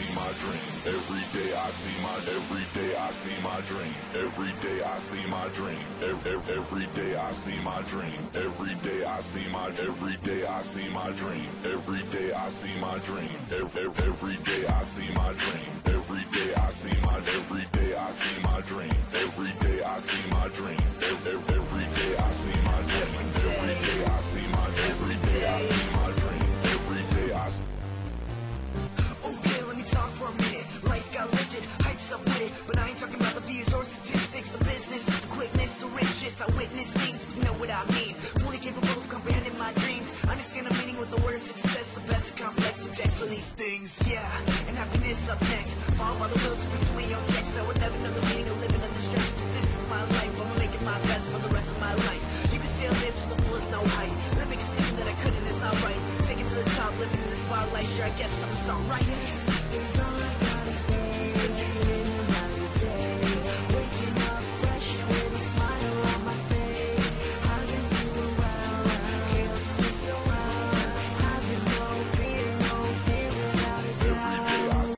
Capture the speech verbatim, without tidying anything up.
see my dream. Every day I see my, every day I see my dream. Every day I see my dream. Every, every, every day I see my dream. Every day I see my, every day I see my dream. Every day I see my dream. Every, every, every day I see my dream. Every day I see my, every day I see my dream. Every day I see my dream. Every, every, every day I see my dream. Every day I see my, every day I see my dream. Every day I see. Okay, let me talk for a minute. Lights got lifted, heights up with it. But I ain't talking about the views or statistics. The business, the quickness, the riches. I witness things, you know what I mean. Fully capable of comprehending my dreams. Understand the meaning with the words success. The best of complex subjects for these things. Yeah, and happiness up next. Follow by the will to pursue my own text. I would never know the meaning of living under stress. Cause this is my life, I'ma make it my best for the rest of my life. You can still live to the fullest, no height. Living a decision that I couldn't is not right. Take it to the top, living in the spotlight. Sure, I guess I'm a star, right? It's, it's